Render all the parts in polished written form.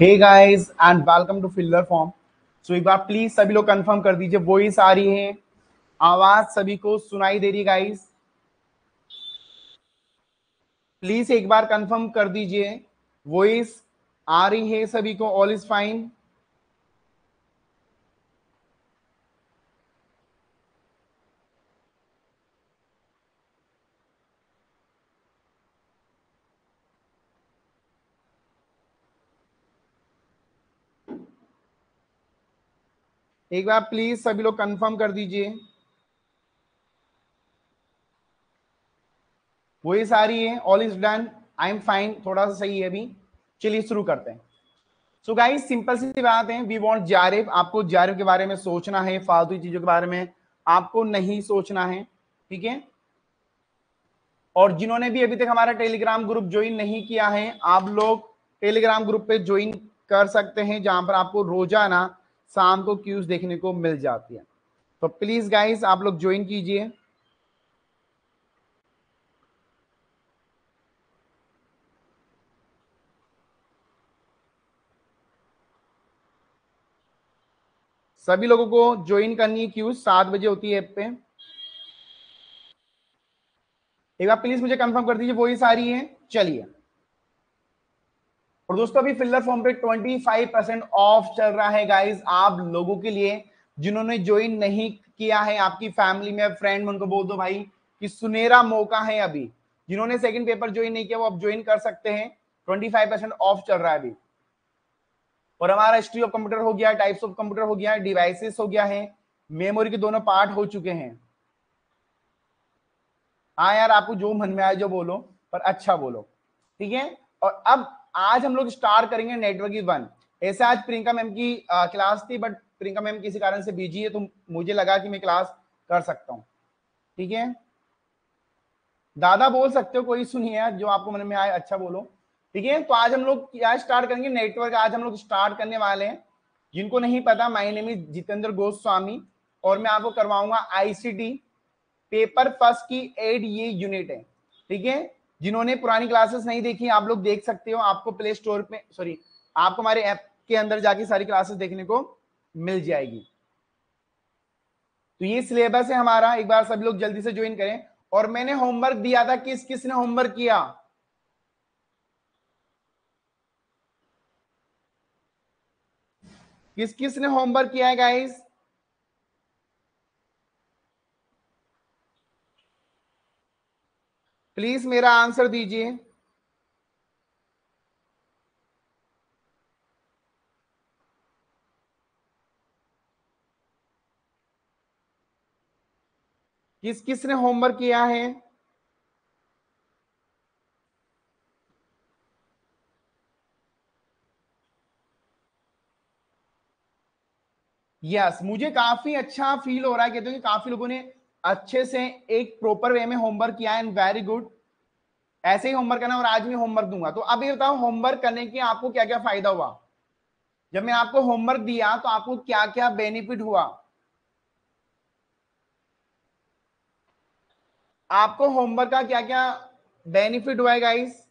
Hey guys and welcome to filler form. So एक बार please सभी लोग कंफर्म कर दीजिए वॉइस आ रही है, आवाज सभी को सुनाई दे रही है गाइस? प्लीज एक बार कंफर्म कर दीजिए वॉइस आ रही है सभी को, ऑल इज फाइन? एक बार प्लीज सभी लोग कंफर्म कर दीजिए वॉइस आ रही है, all is done, I am fine, थोड़ा सा सही है अभी। चलिए शुरू करते हैं। सो गाइस सिंपल सी बात है, वी वांट जारिफ। आपको जारिफ के बारे में सोचना है, फालतू चीजों के बारे में आपको नहीं सोचना है, ठीक है? और जिन्होंने भी अभी तक हमारा टेलीग्राम ग्रुप ज्वाइन नहीं किया है, आप लोग टेलीग्राम ग्रुप पे ज्वाइन कर सकते हैं, जहां पर आपको रोजाना शाम को क्यूज देखने को मिल जाती है। तो प्लीज गाइस आप लोग ज्वाइन कीजिए। सभी लोगों को ज्वाइन करनी है क्यूज, 7 बजे होती है ऐप पे। एक बार प्लीज मुझे कंफर्म कर दीजिए वॉइस आ रही है। चलिए, और दोस्तों अभी फिलर फॉर्म पे 25% ऑफ चल रहा है गाइस आप लोगों के लिए, जिन्होंने ज्वाइन नहीं किया है। आपकी फैमिली में, फ्रेंड में उनको बोल दो भाई कि सुनहरा मौका है अभी। जिन्होंने सेकंड पेपर ज्वाइन नहीं किया वो अब ज्वाइन कर सकते हैं, 25% ऑफ चल रहा है अभी। और हमारा हिस्ट्री ऑफ कंप्यूटर हो गया, टाइप्स ऑफ कंप्यूटर हो गया, डिवाइसेस हो गया है, मेमोरी के दोनों पार्ट हो चुके हैं। हाँ यार, आपको जो मन में आए जो बोलो, पर अच्छा बोलो, ठीक है? और अब आज हम लोग स्टार्ट करेंगे नेटवर्किंग 1। ऐसे आज प्रियंका मैम की क्लास थी, बट प्रियंका मैम किसी कारण से बिजी है, तो मुझे लगा कि मैं क्लास कर सकता हूं, ठीक है? दादा बोल सकते हो, कोई सुनिए यार, जो आपको मन में आए अच्छा बोलो, ठीक है? तो आज हम लोग क्या स्टार्ट करेंगे, नेटवर्क आज हम लोग स्टार्ट करने वाले हैं। जिनको नहीं पता, my name is Jitendra Goswami और मैं आपको करवाऊंगा ICT पेपर फर्स्ट की 8 ये यूनिट है, ठीक है? जिन्होंने पुरानी क्लासेस नहीं देखी आप लोग देख सकते हो, आपको प्ले स्टोर पे, सॉरी, आपको हमारे ऐप के अंदर जाके सारी क्लासेस देखने को मिल जाएगी। तो ये सिलेबस है हमारा। एक बार सभी लोग जल्दी से ज्वाइन करें। और मैंने होमवर्क दिया था, किस किस ने होमवर्क किया? किस किस ने होमवर्क किया है गाइस? प्लीज मेरा आंसर दीजिए। किस किस ने होमवर्क किया है? यस, मुझे काफी अच्छा फील हो रहा है, कहते हैं कि काफी लोगों ने अच्छे से एक प्रॉपर वे में होमवर्क किया है, एंड वेरी गुड। ऐसे ही होमवर्क करना, और आज मैं होमवर्क दूंगा। तो अब ये बताओ होमवर्क करने के आपको क्या क्या फायदा हुआ? जब मैं आपको होमवर्क दिया तो आपको क्या क्या बेनिफिट हुआ? आपको होमवर्क का क्या क्या बेनिफिट हुआ है गाइस?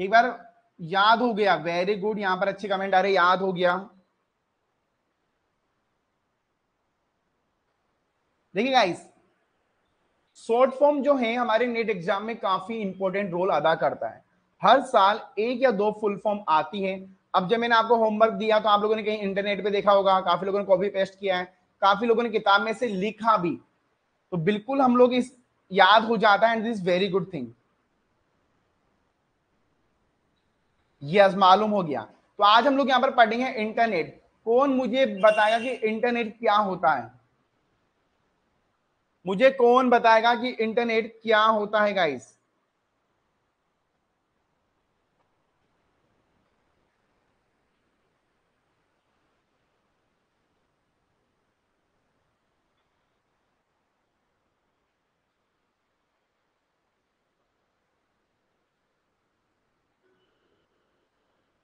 एक बार याद हो गया, वेरी गुड। यहां पर अच्छे कमेंट आ रहे, याद हो गया। देखिए गाइस, शॉर्ट फॉर्म जो है हमारे नेट एग्जाम में काफी इंपॉर्टेंट रोल अदा करता है। हर साल 1 या 2 फुल फॉर्म आती है। अब जब मैंने आपको होमवर्क दिया तो आप लोगों ने कहीं इंटरनेट पे देखा होगा, काफी लोगों ने कॉपी पेस्ट किया है, काफी लोगों ने किताब में से लिखा भी, तो बिल्कुल हम लोग इस याद हो जाता है, and this very good thing. Yes, मालूम हो गया। तो आज हम लोग यहाँ पर पढ़ेंगे इंटरनेट। कौन मुझे बताएगा कि इंटरनेट क्या होता है? मुझे कौन बताएगा कि इंटरनेट क्या होता है गाइस?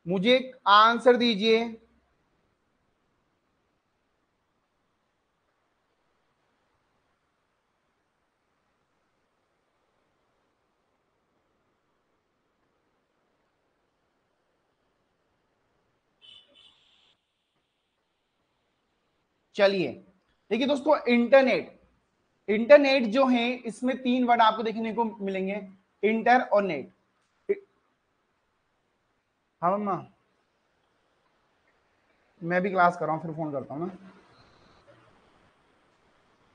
मुझे आंसर दीजिए। चलिए देखिए दोस्तों, इंटरनेट जो है इसमें तीन वर्ड आपको देखने को मिलेंगे, इंटर और नेट। हाँ मम्मा, मैं भी क्लास कर रहा हूँ, फिर फोन करता हूँ ना,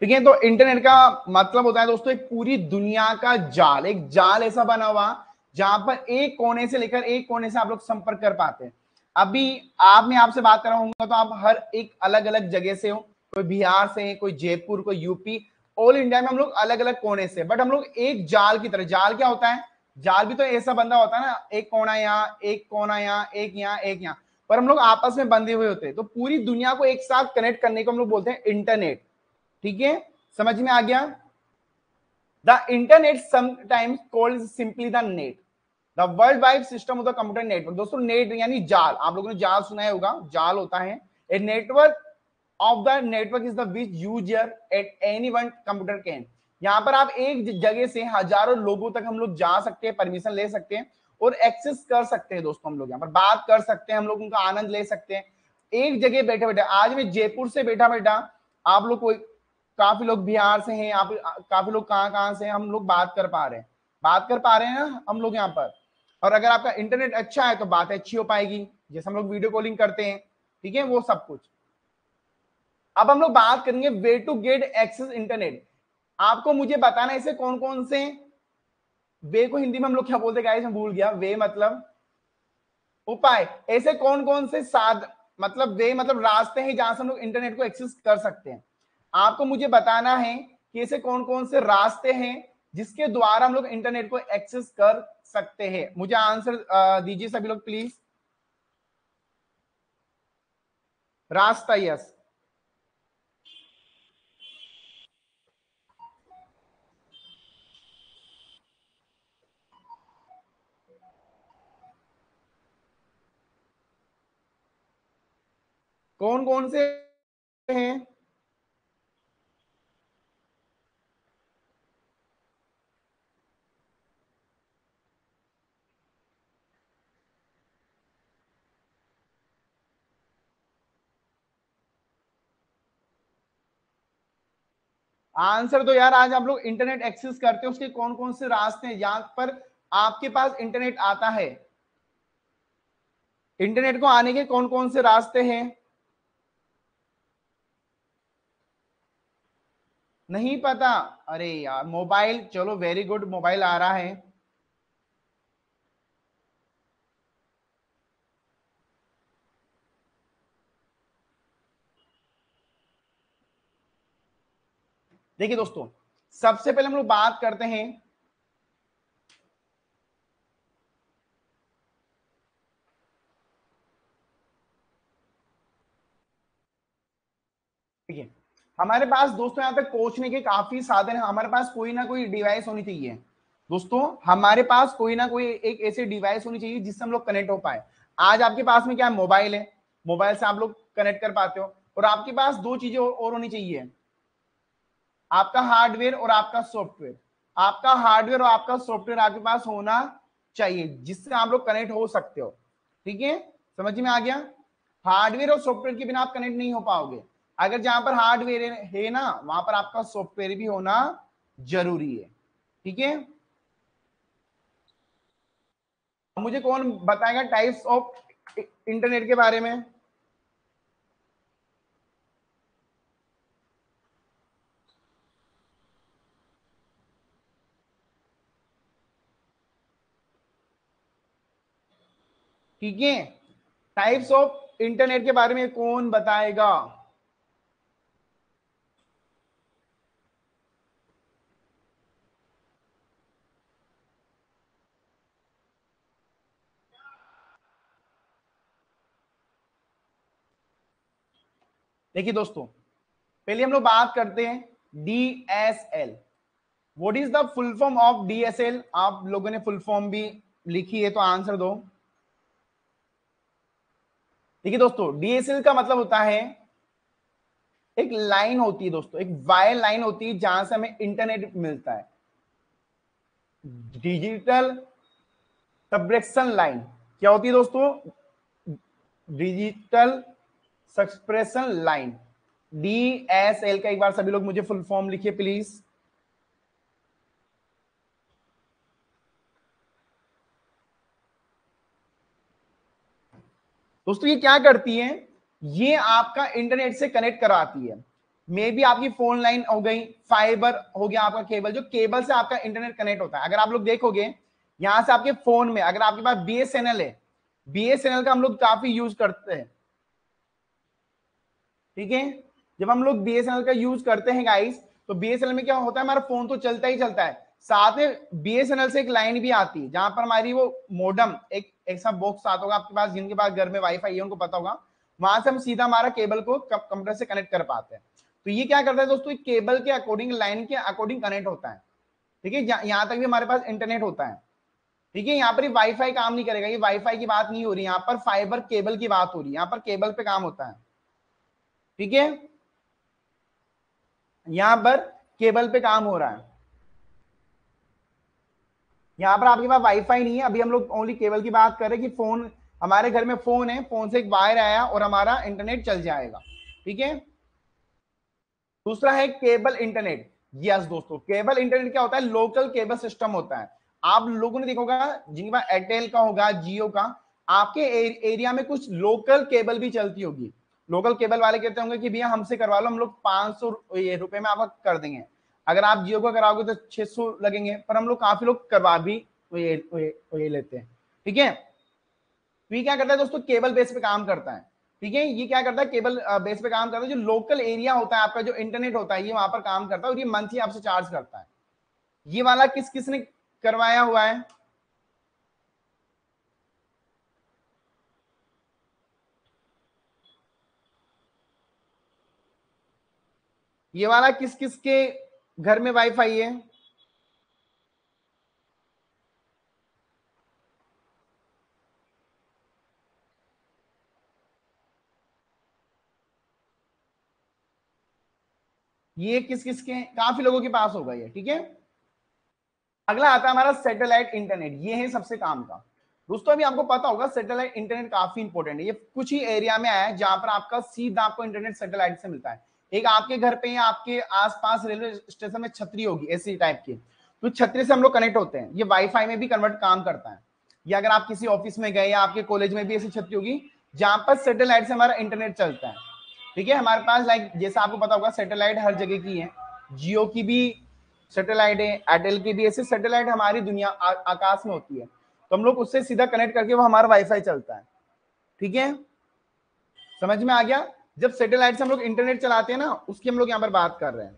ठीक है। तो इंटरनेट का मतलब होता है दोस्तों एक पूरी दुनिया का जाल, एक जाल ऐसा बना हुआ जहां पर एक कोने से लेकर एक कोने से आप लोग संपर्क कर पाते हैं। अभी आप, मैं आपसे बात कर रहा हूँ तो आप हर एक अलग अलग जगह से हो, कोई बिहार से है, कोई जयपुर, कोई यूपी, ऑल इंडिया में हम लोग अलग अलग कोने से, बट हम लोग एक जाल की तरह। जाल क्या होता है? जाल भी तो ऐसा बंदा होता है ना, एक कोना यहाँ, एक कोना यहाँ, एक यहाँ, एक यहाँ, पर हम लोग आपस में बंधे हुए होते हैं। तो पूरी दुनिया को एक साथ कनेक्ट करने को हम लोग बोलते हैं इंटरनेट, ठीक है, समझ में आ गया। The internet sometimes called simply the net, the world wide system of the computer network. दोस्तों नेट यानी जाल, आप लोगों ने जाल सुना होगा, जाल होता है। A network of the network is the which user at any one computer can. यहाँ पर आप एक जगह से हजारों लोगों तक हम लोग जा सकते हैं, परमिशन ले सकते हैं और एक्सेस कर सकते हैं। दोस्तों हम लोग यहाँ पर बात कर सकते हैं, हम लोग उनका आनंद ले सकते हैं एक जगह बैठे बैठे। आज मैं जयपुर से बैठा बैठा, आप लोग कोई, काफी लोग बिहार से हैं, आप काफी लोग कहाँ से हैं, हम लोग बात कर पा रहे हैं, ना हम लोग यहाँ पर। और अगर आपका इंटरनेट अच्छा है तो बात अच्छी हो पाएगी, जैसे हम लोग वीडियो कॉलिंग करते हैं, ठीक है, वो सब कुछ। अब हम लोग बात करेंगे way to get access internet. आपको मुझे बताना इसे कौन कौन से वे को हिंदी में हम लोग क्या बोलते गाइस, मैं भूल गया, वे मतलब उपाय, ऐसे कौन कौन से साध मतलब वे मतलब रास्ते हैं जहां से हम लोग इंटरनेट को एक्सेस कर सकते हैं। आपको मुझे बताना है कि ऐसे कौन कौन से रास्ते हैं जिसके द्वारा हम लोग इंटरनेट को एक्सेस कर सकते हैं। मुझे आंसर दीजिए सभी लोग प्लीज। रास्ता, यस, कौन कौन से हैं? आंसर दो यार, आज आप लोग इंटरनेट एक्सेस करते हो उसके कौन कौन से रास्ते हैं जहां पर आपके पास इंटरनेट आता है। इंटरनेट को आने के कौन कौन से रास्ते हैं? नहीं पता? अरे यार मोबाइल, चलो वेरी गुड, मोबाइल आ रहा है। देखिए दोस्तों, सबसे पहले हम लोग बात करते हैं देखिए, हमारे पास दोस्तों यहाँ तक पहुंचने के काफी साधन है। हमारे पास कोई ना कोई डिवाइस होनी चाहिए दोस्तों, हमारे पास कोई ना कोई एक ऐसी डिवाइस होनी चाहिए जिससे हम लोग कनेक्ट हो पाए। आज आपके पास में क्या, मोबाइल है, मोबाइल से आप लोग कनेक्ट कर पाते हो। और आपके पास दो चीजें और होनी चाहिए, आपका हार्डवेयर और आपका सॉफ्टवेयर। आपका हार्डवेयर और आपका सॉफ्टवेयर आपके पास होना चाहिए जिससे आप लोग कनेक्ट हो सकते हो, ठीक है, समझ में आ गया। हार्डवेयर और सॉफ्टवेयर के बिना आप कनेक्ट नहीं हो पाओगे। अगर जहां पर हार्डवेयर है ना, वहां पर आपका सॉफ्टवेयर भी होना जरूरी है, ठीक है। मुझे कौन बताएगा टाइप्स ऑफ इंटरनेट के बारे में? ठीक है, टाइप्स ऑफ इंटरनेट के बारे में कौन बताएगा? देखिए दोस्तों, पहले हम लोग बात करते हैं DSL। What is the full form of DSL? आप लोगों ने फुल फॉर्म भी लिखी है तो आंसर दो। देखिए दोस्तों, डीएसएल का मतलब होता है एक लाइन होती है दोस्तों, एक वायर लाइन होती है जहां से हमें इंटरनेट मिलता है, डिजिटल सब्रेक्शन लाइन। क्या होती है दोस्तों? डिजिटल सब्रेक्शन लाइन, डीएसएल का एक बार सभी लोग मुझे फुल फॉर्म लिखिए प्लीज। दोस्तों ये क्या करती है? ये आपका इंटरनेट से कनेक्ट कराती है। मे बी आपकी फोन लाइन हो गई, फाइबर हो गया आपका केबल, जो केबल से आपका इंटरनेट कनेक्ट होता है। अगर आप लोग देखोगे यहां से आपके फोन में, अगर आपके पास बीएसएनएल है, बीएसएनएल का हम लोग काफी यूज करते हैं, ठीक है। जब हम लोग बीएसएनएल का यूज करते हैं गाइस, तो बीएसएनएल में क्या होता है, हमारा फोन तो चलता ही चलता है, साथ में बीएसएनएल से एक लाइन भी आती है जहां पर हमारी वो मोडम एक ऐसा बॉक्स आता होगा आपके पास, जिनके पास घर में वाईफाई है उनको पता होगा, वहां से हम सीधा हमारा केबल को कंप्यूटर से कनेक्ट कर पाते हैं। तो ये क्या करता है दोस्तों, केबल के अकॉर्डिंग, लाइन के अकॉर्डिंग कनेक्ट होता है, ठीक है। यहाँ तक भी हमारे पास इंटरनेट होता है, ठीक है। यहाँ पर वाईफाई काम नहीं करेगा, ये वाईफाई की बात नहीं हो रही, यहाँ पर फाइबर केबल की बात हो रही है, यहाँ पर केबल पे काम होता है, ठीक है। यहाँ पर केबल पे काम हो रहा है, यहाँ पर आपके पास वाईफाई नहीं है, अभी हम लोग ओनली केबल की बात कर रहे हैं कि फोन, हमारे घर में फोन है, फोन से एक वायर आया और हमारा इंटरनेट चल जाएगा, ठीक है। दूसरा है केबल इंटरनेट। यस दोस्तों, केबल इंटरनेट क्या होता है? लोकल केबल सिस्टम होता है। आप लोगों ने देखा होगा जिनके पास एयरटेल का होगा, जियो का, आपके एरिया में कुछ लोकल केबल भी चलती होगी। लोकल केबल वाले कहते होंगे कि भैया हमसे करवा लो, हम लोग 500 रुपए में आपका कर देंगे। अगर आप जियो का कराओगे तो 600 लगेंगे, पर हम लोग काफी लोग करवा भी लेते हैं, ठीक है। तो ये क्या करता है दोस्तों, केबल बेस पे काम करता है, ठीक है। ये क्या करता है, केबल बेस पे काम करता है। जो लोकल एरिया होता है आपका, जो इंटरनेट होता है, ये वहां पर काम करता है और ये मंथली आपसे चार्ज करता है। ये वाला किस किसने करवाया हुआ है? ये वाला किस किस के घर में वाईफाई है? ये किस किस के? काफी लोगों के पास होगा ये, ठीक है। अगला आता है हमारा सैटेलाइट इंटरनेट। ये है सबसे काम का दोस्तों। अभी आपको पता होगा सैटेलाइट इंटरनेट काफी इंपॉर्टेंट है। ये कुछ ही एरिया में आया है जहां पर आपका सीधा आपको इंटरनेट सैटेलाइट से मिलता है। एक आपके घर पे या आपके आसपास रेलवे स्टेशन में छतरी होगी ऐसी टाइप की, तो छतरी से हम लोग कनेक्ट होते हैं। ये वाईफाई में भी कन्वर्ट काम करता है। या अगर आप किसी ऑफिस में गए या आपके कॉलेज में भी ऐसी छतरी होगी जहां पर सैटेलाइट से हमारा इंटरनेट चलता है, ठीक है। हमारे पास लाइक जैसा आपको पता होगा सैटेलाइट हर जगह की है, जियो की भी सैटेलाइट है, एयरटेल की भी। ऐसे सैटेलाइट हमारी दुनिया आकाश में होती है, तो हम लोग उससे सीधा कनेक्ट करके वो हमारा वाईफाई चलता है, ठीक है। समझ में आ गया? जब सैटेलाइट से हम लोग इंटरनेट चलाते हैं ना, उसकी हम लोग यहाँ पर बात कर रहे हैं।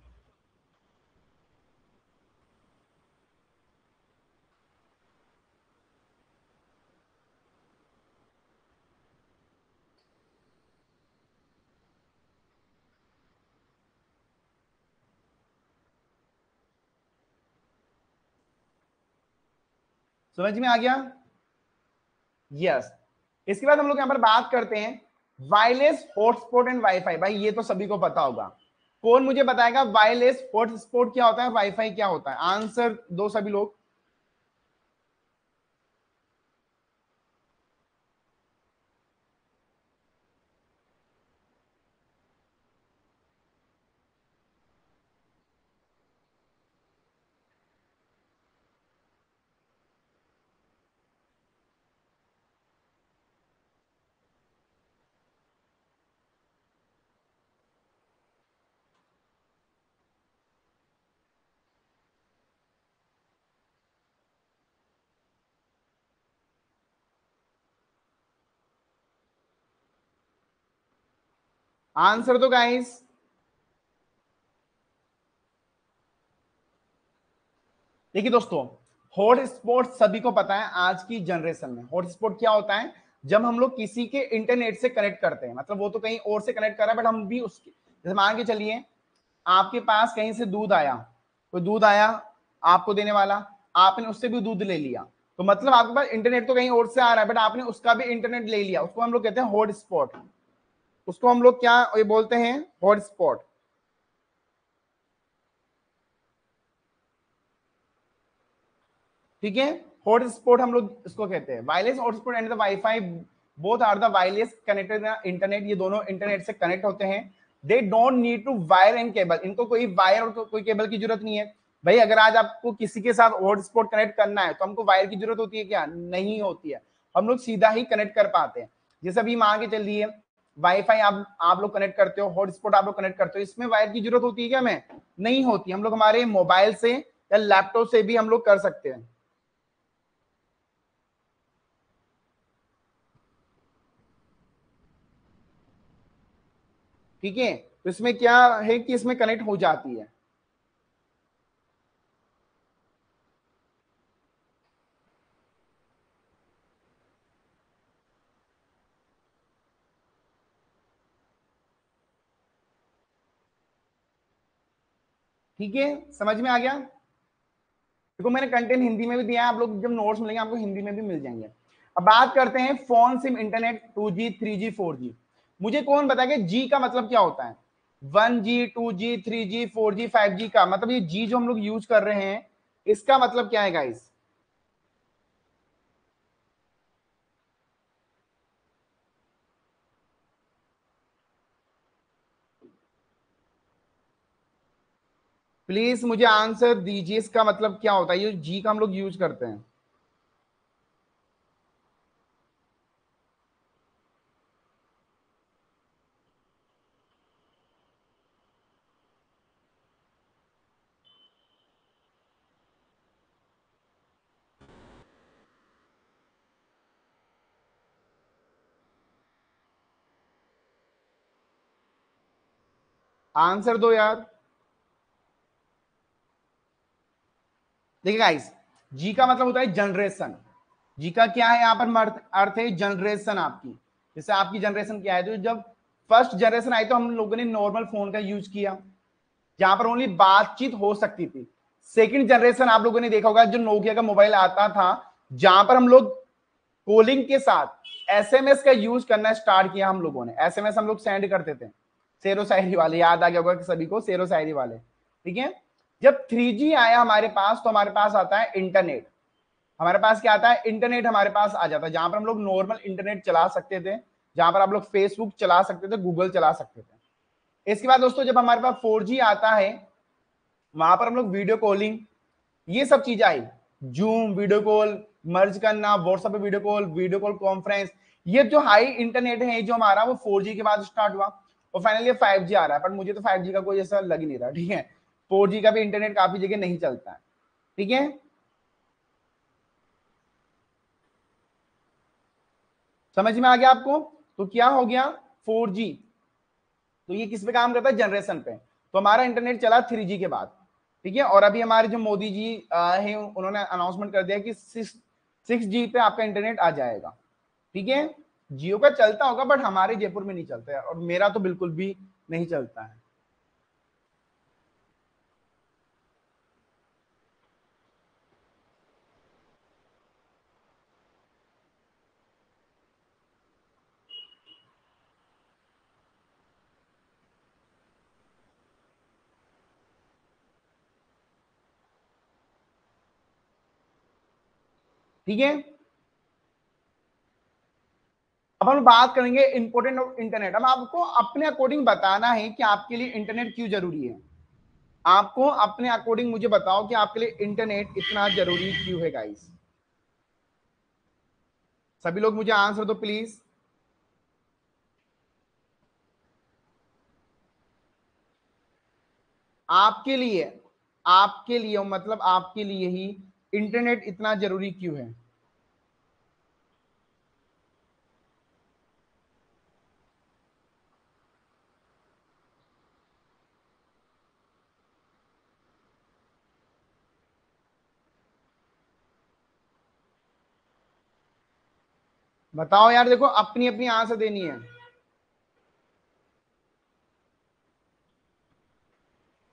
समझ में आ गया? यस। इसके बाद हम लोग यहाँ पर बात करते हैं वायरलेस हॉटस्पॉट एंड वाईफाई। भाई ये तो सभी को पता होगा, कौन मुझे बताएगा वायरलेस हॉटस्पॉट क्या होता है, वाईफाई क्या होता है? आंसर दो सभी लोग। आंसर तो गाइस, देखिए दोस्तों, हॉटस्पॉट सभी को पता है आज की जनरेशन में। हॉटस्पॉट क्या होता है? जब हम लोग किसी के इंटरनेट से कनेक्ट करते हैं, मतलब वो तो कहीं और से कनेक्ट कर रहा है, बट हम भी उसके, जैसे मान के चलिए आपके पास कहीं से दूध आया, कोई दूध आया आपको देने वाला, आपने उससे भी दूध ले लिया, तो मतलब आपके पास इंटरनेट तो कहीं और से आ रहा है बट आपने उसका भी इंटरनेट ले लिया, उसको हम लोग कहते हैं हॉटस्पॉट। उसको हम लोग क्या ये बोलते हैं, हॉटस्पॉट। ठीक है, हॉटस्पॉट हम लोग इसको कहते हैं। Wireless hotspot and the wifi both are the wireless connected internet, ये दोनों इंटरनेट से कनेक्ट होते हैं। They don't need to wire and cable, इनको कोई वायर और कोई केबल की जरूरत नहीं है। भाई अगर आज आपको किसी के साथ हॉटस्पॉट कनेक्ट करना है तो हमको वायर की जरूरत होती है क्या? नहीं होती है, हम लोग सीधा ही कनेक्ट कर पाते हैं। जैसे अभी मान के चलिए वाईफाई आप लोग कनेक्ट करते हो, हॉटस्पॉट आप लोग कनेक्ट करते हो, इसमें वायर की जरूरत होती है क्या? हमें नहीं होती, हम लोग हमारे मोबाइल से या लैपटॉप से भी हम लोग कर सकते हैं। ठीक है, तो इसमें क्या है कि इसमें कनेक्ट हो जाती है। ठीक है, समझ में आ गया? देखो मैंने कंटेंट हिंदी में भी दिया है, आप लोग जब नोट्स मिलेंगे आपको हिंदी में भी मिल जाएंगे। अब बात करते हैं phone SIM internet 2G 3G 4G। मुझे कौन बताएगा जी का मतलब क्या होता है? 1G 2G 3G 4G 5G का मतलब, ये जी जो हम लोग यूज कर रहे हैं इसका मतलब क्या है गाइस? प्लीज मुझे आंसर दीजिए, इसका मतलब क्या होता है? ये जी का हम लोग यूज करते हैं। आंसर दो यार। देखिए गाइस, जी का मतलब होता है जनरेशन। जी का क्या है यहाँ पर अर्थ है जनरेशन आपकी, जैसे आपकी जनरेशन क्या है? तो जब फर्स्ट जनरेशन आई तो हम लोगों ने नॉर्मल फोन का यूज किया जहां पर ओनली बातचीत हो सकती थी। सेकंड जनरेशन आप लोगों ने देखा होगा जो नोकिया का मोबाइल आता था, जहां पर हम लोग कॉलिंग के साथ एसएमएस का यूज करना स्टार्ट किया। हम लोगों ने एसएमएस हम लोग सेंड करते थे, शेरो शायरी वाले याद आ गया होगा सभी को, शेरो शायरी वाले। ठीक है, जब 3G आया हमारे पास तो हमारे पास आता है इंटरनेट। हमारे पास क्या आता है? इंटरनेट हमारे पास आ जाता है, जहां पर हम लोग नॉर्मल इंटरनेट चला सकते थे, जहां पर आप लोग फेसबुक चला सकते थे, गूगल चला सकते थे। इसके बाद दोस्तों जब हमारे पास 4G आता है, वहां पर हम लोग वीडियो कॉलिंग ये सब चीजें आई, जूम वीडियो कॉल मर्ज करना, व्हाट्सएप पे वीडियो कॉल कॉन्फ्रेंस, ये जो हाई इंटरनेट है जो हमारा वो 4G के बाद स्टार्ट हुआ और फाइनली 5G आ रहा है। पर मुझे तो 5G का कोई ऐसा लग नहीं रहा। ठीक है, 4G का भी इंटरनेट काफी जगह नहीं चलता है। ठीक है, समझ में आ गया आपको? तो क्या हो गया 4G, तो ये किस पे काम करता है? जनरेशन पे। तो हमारा इंटरनेट चला 3G के बाद। ठीक है, और अभी हमारे जो मोदी जी हैं उन्होंने अनाउंसमेंट कर दिया कि 6G पे आपका इंटरनेट आ जाएगा। ठीक है, जियो का चलता होगा बट हमारे जयपुर में नहीं चलता है और मेरा तो बिल्कुल भी नहीं चलता है। ठीक है, अब हम बात करेंगे इंपॉर्टेंट ऑफ इंटरनेट। अब आपको अपने अकॉर्डिंग बताना है कि आपके लिए इंटरनेट क्यों जरूरी है। आपको अपने अकॉर्डिंग मुझे बताओ कि आपके लिए इंटरनेट इतना जरूरी क्यों है गाइस। सभी लोग मुझे आंसर दो प्लीज। आपके लिए मतलब आपके लिए ही इंटरनेट इतना जरूरी क्यों है? बताओ यार, देखो अपनी अपनी आंसर देनी है।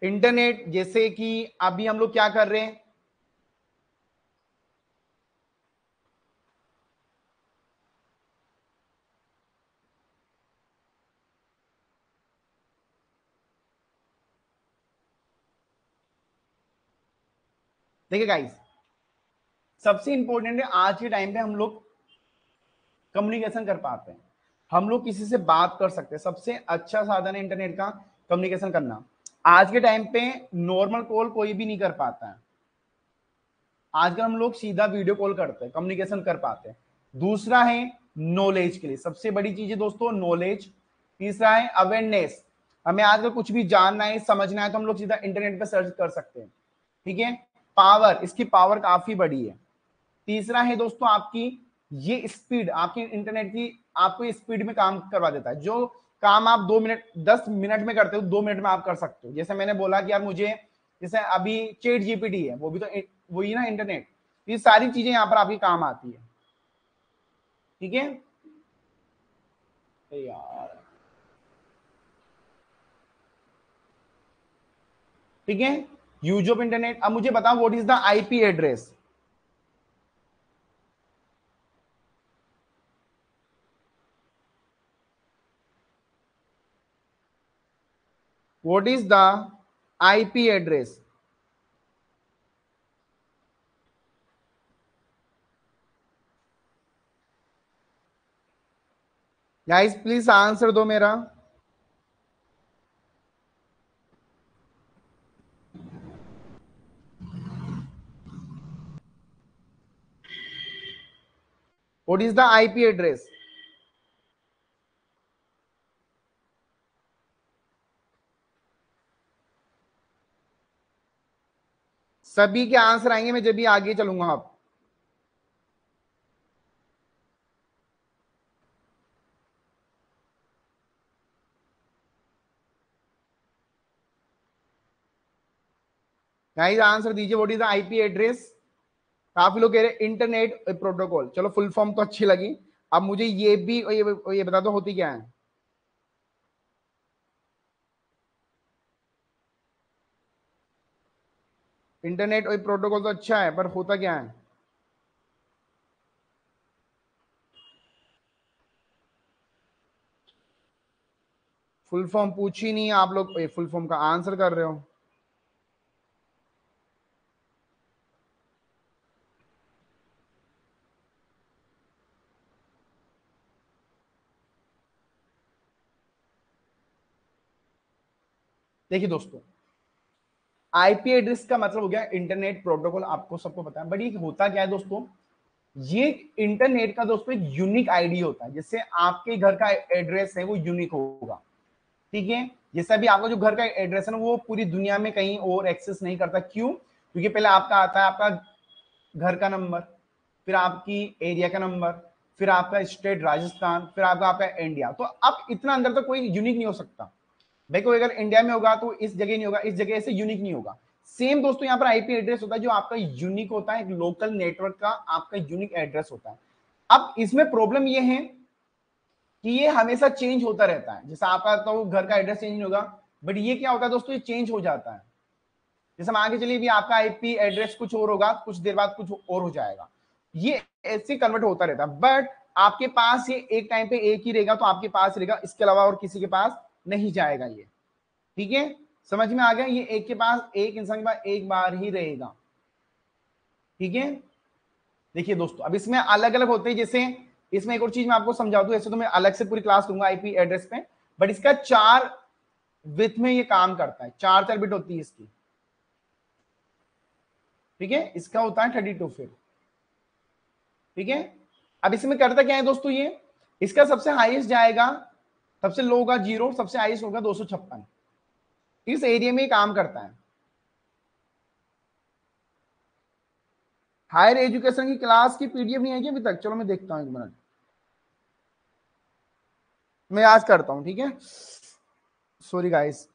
इंटरनेट जैसे कि अभी हम लोग क्या कर रहे हैं, देखिए गाइस, सबसे इंपॉर्टेंट है आज के टाइम पे हम लोग कम्युनिकेशन कर पाते हैं, हम लोग किसी से बात कर सकते हैं, सबसे अच्छा साधन है इंटरनेट का कम्युनिकेशन करना। आज के टाइम पे नॉर्मल कॉल कोई भी नहीं कर पाता है, आजकल हम लोग सीधा वीडियो कॉल करते हैं, कम्युनिकेशन कर पाते हैं। दूसरा है नॉलेज के लिए सबसे बड़ी चीज है दोस्तों नॉलेज। तीसरा है अवेयरनेस, हमें आजकल कुछ भी जानना है समझना है तो हम लोग सीधा इंटरनेट पर सर्च कर सकते हैं, ठीक है। पावर, इसकी पावर काफी बड़ी है। तीसरा है दोस्तों आपकी ये स्पीड, आपकी इंटरनेट की आपको स्पीड में काम करवा देता है। जो काम आप 10 मिनट में करते हो 2 मिनट में आप कर सकते हो। जैसे मैंने बोला कि यार मुझे जैसे अभी ChatGPT है, वो भी तो वही ना इंटरनेट, ये सारी चीजें यहाँ पर आपके काम आती है, ठीक है यार, ठीक है। यूज ऑफ इंटरनेट, अब मुझे बताओ what is the IP address. What is the IP address? Guys please answer दो मेरा। What is the IP address? सभी के आंसर आएंगे मैं जब भी आगे चलूंगा। आप गाइस आंसर दीजिए, what is the IP address. काफी लोग कह रहे इंटरनेट प्रोटोकॉल, चलो फुल फॉर्म तो अच्छी लगी। अब मुझे ये भी ये बता दो होती क्या है। इंटरनेट प्रोटोकॉल तो अच्छा है पर होता क्या है? फुल फॉर्म पूछी नहीं आप लोग, फुल फॉर्म का आंसर कर रहे हो। देखिए दोस्तों, आईपी एड्रेस का मतलब हो गया इंटरनेट प्रोटोकॉल, आपको सबको पता है। बट ये होता क्या है दोस्तों, ये इंटरनेट का दोस्तों एक यूनिक आईडी होता है। जैसे आपके घर का एड्रेस है वो यूनिक होगा, ठीक है। जैसे अभी आपका जो घर का एड्रेस है ना वो पूरी दुनिया में कहीं और एक्सेस नहीं करता। क्यों? क्योंकि पहले आपका आता है आपका घर का नंबर, फिर आपकी एरिया का नंबर, फिर आपका स्टेट राजस्थान, फिर आपका इंडिया। तो अब इतना अंदर तो कोई यूनिक नहीं हो सकता भाई। कोई अगर इंडिया में होगा तो इस जगह नहीं होगा, इस जगह ऐसे यूनिक नहीं होगा। सेम दोस्तों यहाँ पर आईपी एड्रेस होता है जो आपका यूनिक होता है, एक लोकल नेटवर्क का आपका यूनिक एड्रेस होता है। अब इसमें प्रॉब्लम ये है कि ये हमेशा चेंज होता रहता है। जैसे आपका तो घर का एड्रेस चेंज नहीं होगा, बट ये क्या होता है दोस्तों, ये चेंज हो जाता है। जैसे हम आगे चलिए भी आपका आईपी एड्रेस कुछ और होगा, कुछ देर बाद कुछ और हो जाएगा, ये ऐसे कन्वर्ट होता रहता है। बट आपके पास ये एक टाइम पे एक ही रहेगा, तो आपके पास रहेगा, इसके अलावा और किसी के पास नहीं जाएगा ये, ठीक है। समझ में आ गया? ये एक के पास, एक इंसान के पास एक बार ही रहेगा, ठीक है। देखिए दोस्तों, अब इसमें अलग अलग होते हैं। जैसे इसमें एक और चीज मैं आपको समझा दूं, ऐसे तो मैं अलग से पूरी क्लास लूंगा आईपी एड्रेस पे, बट इसका 4 बिट में ये काम करता है। 4 बिट होती है इसकी, ठीक है। इसका होता है 32 फिर, ठीक है। अब इसमें करता क्या है दोस्तों, ये इसका सबसे हाईएस्ट जाएगा, सबसे लो होगा 0, सबसे हाईएस्ट होगा 256। इस एरिया में काम करता है। हायर एजुकेशन की क्लास की पीडीएफ नहीं आई क्या अभी तक? चलो मैं देखता हूं, एक मिनट मैं आज करता हूं, ठीक है। सॉरी गाइस,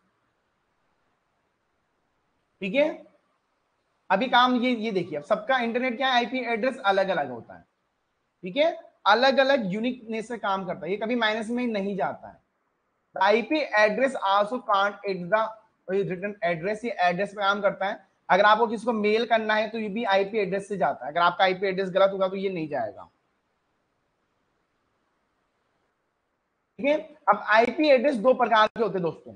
ठीक है। अभी काम ये देखिए, अब सबका इंटरनेट क्या है, आईपी एड्रेस अलग अलग होता है, ठीक है। अलग अलग यूनिकनेस से काम करता है, ये कभी माइनस में नहीं जाता है। IP address also can't at the return address, ये एड्रेस पे काम करता है। अगर आपको किसी को मेल करना है तो ये भी आईपी एड्रेस से जाता है। अगर आपका आईपी एड्रेस गलत होगा तो ये नहीं जाएगा, ठीक है। अब आईपी एड्रेस 2 प्रकार के होते हैं दोस्तों।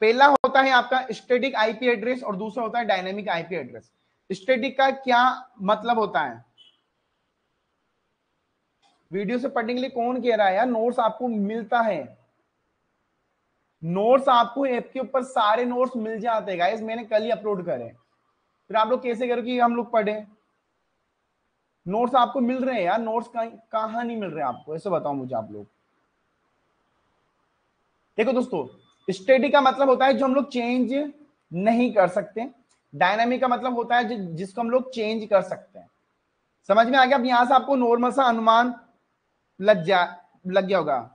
पहला होता है आपका स्टैटिक आईपी एड्रेस और दूसरा होता है डायनेमिक आईपी एड्रेस। स्टैटिक का क्या मतलब होता है? वीडियो से पढ़ने के लिए कौन कह रहा है यार? नोट्स आपको मिलता है, नोट्स आपको ऐप के ऊपर सारे नोट्स मिल जाते हैं गाइस। मैंने कल ही अपलोड करे, फिर आप लोग कैसे करो कि हम लोग पढ़े? नोट्स आपको मिल रहे हैं यार, नोट्स कहाँ नहीं मिल रहे आपको? ऐसे बताओ मुझे आप लोग। देखो दोस्तों, स्टैटिक का मतलब होता है जो हम लोग चेंज नहीं कर सकते, डायनामिक का मतलब होता है जिसको हम लोग चेंज कर सकते हैं। समझ में आ गया? अब यहां से आपको नॉर्मल सा अनुमान लग गया होगा।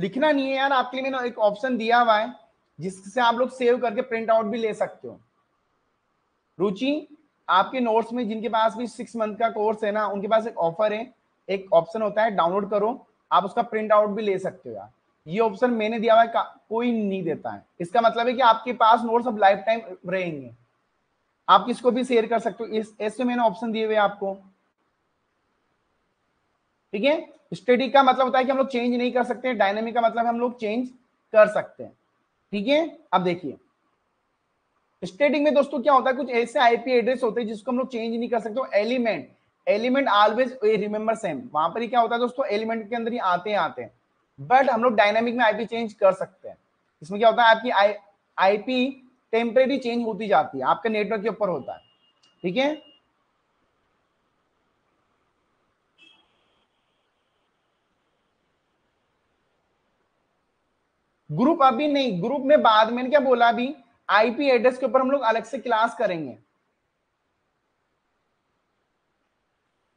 लिखना नहीं है यार, आपके लिए मैंने एक ऑप्शन दिया हुआ है जिससे आप लोग सेव करके प्रिंट आउट भी ले सकते हो। रुचि, आपके नोट्स में जिनके पास भी 6 मंथ का कोर्स है ना, उनके पास एक ऑफर है, एक ऑप्शन होता है डाउनलोड करो, आप उसका प्रिंट आउट भी ले सकते हो यार। ये ऑप्शन मैंने दिया हुआ है, कोई नहीं देता है। इसका मतलब है कि आपके पास नोट्स अब लाइफ टाइम रहेंगे, आप किसको भी शेयर कर सकते हो। ऐसे मैंने ऑप्शन दिए हुए आपको, ठीक है। स्टैटिक का मतलब होता है कि हम लोग चेंज नहीं कर सकते, डायनेमिक का मतलब हम लोग चेंज कर सकते हैं, ठीक है। अब देखिए स्टैटिक में दोस्तों क्या होता है, कुछ ऐसे आईपी एड्रेस होते हैं जिसको हम लोग चेंज नहीं कर सकते। एलिमेंट ऑलवेज रिमेंबर सेम, वहां पर ही क्या होता है दोस्तों, एलिमेंट के अंदर ही आते हैं। बट हम लोग डायनामिक में आईपी चेंज कर सकते हैं। इसमें क्या होता है, आपकी आईपी टेम्परेरी चेंज होती जाती है, आपके नेटवर्क के ऊपर होता है, ठीक है। ग्रुप अभी नहीं, ग्रुप में बाद में क्या बोला, अभी आईपी एड्रेस के ऊपर हम लोग अलग से क्लास करेंगे।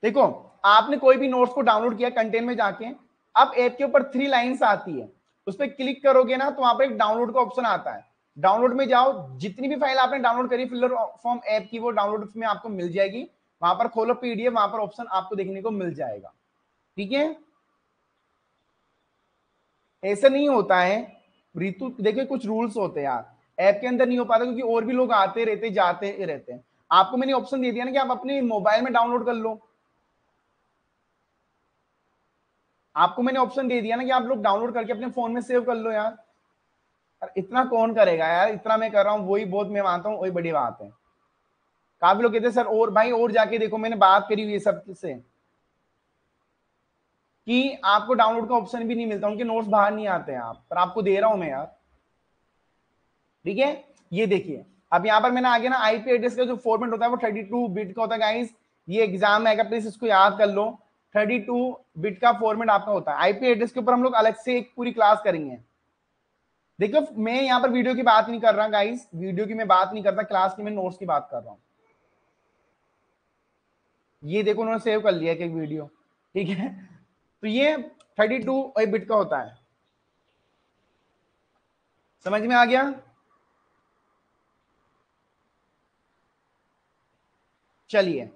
देखो, आपने कोई भी नोट्स को डाउनलोड किया कंटेंट में जाके, अब ऐप के ऊपर 3 लाइन्स आती है, उस पर क्लिक करोगे ना तो वहां पर एक डाउनलोड का ऑप्शन आता है। डाउनलोड में जाओ, जितनी भी फाइल आपने डाउनलोड करी फिलर फॉर्म ऐप की वो डाउनलोड में आपको मिल जाएगी। वहां पर खोलो पीडीएफ, वहां पर ऑप्शन आपको देखने को मिल जाएगा, ठीक है। ऐसा नहीं होता है रितु, देखिए कुछ रूल्स होते हैं यार, ऐप के अंदर नहीं हो पाता क्योंकि और भी लोग आते रहते जाते रहते हैं। आपको मैंने ऑप्शन दे दिया ना कि आप अपने मोबाइल में डाउनलोड कर लो, आपको मैंने ऑप्शन दे दिया ना कि आप लोग डाउनलोड करके अपने फोन में सेव कर लो यार। इतना कौन करेगा यार, इतना मैं कर रहा हूँ, वही बहुत मैं मानता हूँ वही बड़ी बात है। काफी लोग कहते हैं सर और भाई और जाके देखो, मैंने बात करी हुई है सबसे कि आपको डाउनलोड का ऑप्शन भी नहीं मिलता, उनके नोट्स बाहर नहीं आते हैं आप पर, आपको दे रहा हूं मैं यार, ठीक है। ये देखिए, अब यहाँ पर मैंने आगे ना आईपी एड्रेस का जो फॉर्मेट होता है वो 32 बिट का होता है गाइस। ये एग्जाम में आएगा, प्लीज इसको याद कर लो, 32 बिट का फॉर्मेट आपका होता है। आईपी एड्रेस के ऊपर हम लोग अलग से एक पूरी क्लास करेंगे। देखो मैं यहाँ पर वीडियो की बात नहीं कर रहा गाइस, वीडियो की मैं बात नहीं करता, क्लास की मैं नोट्स की बात कर रहा हूँ। ये देखो उन्होंने सेव कर लिया एक वीडियो, ठीक है। तो ये 32 बिट का होता है, समझ में आ गया। चलिए,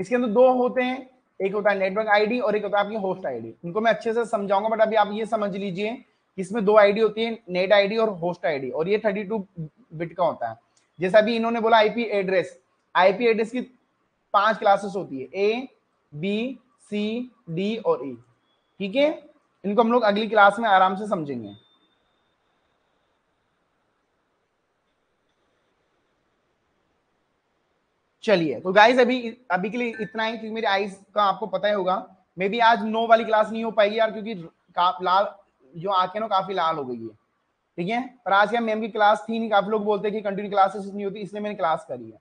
इसके अंदर 2 होते हैं, एक होता है नेटवर्क आईडी और एक होता है आपकी होस्ट आईडी। उनको मैं अच्छे से समझाऊंगा, बट अभी आप ये समझ लीजिए कि इसमें 2 आईडी होती है, नेट आईडी और होस्ट आईडी, और ये 32 बिट का होता है। जैसा भी इन्होंने बोला आईपी एड्रेस की 5 क्लासेस होती है, A B C D और E, ठीक है। इनको हम लोग अगली क्लास में आराम से समझेंगे। चलिए तो गाइस अभी के लिए इतना ही, क्योंकि मेरी आईज का आपको पता ही होगा, मे भी आज 9 वाली क्लास नहीं हो पाएगी यार, क्योंकि लाल जो आंखें ना काफी लाल हो गई है, ठीक है। पर आज क्या मैम की क्लास थी नहीं, काफी लोग बोलते हैं कि कंटिन्यू क्लासेस नहीं होती, इसलिए मैंने क्लास करी है,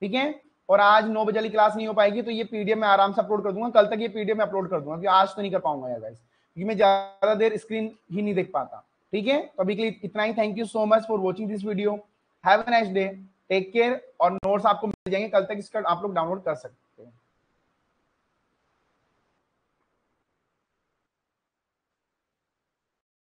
ठीक है। और आज 9 बजे वाली क्लास नहीं हो पाएगी, तो ये पीडीएफ में आराम से अपलोड कर दूंगा, कल तक ये पीडीएफ में अपलोड कर दूंगा, क्योंकि आज तो नहीं कर पाऊंगा यार गाइस, क्योंकि मैं ज्यादा देर स्क्रीन ही नहीं देख पाता, ठीक है। तो अभी के लिए इतना ही, thank you so much for watching this video, have a nice day, take care. और नोट्स आपको मिल जाएंगे, कल तक इसका आप लोग डाउनलोड कर सकते हैं।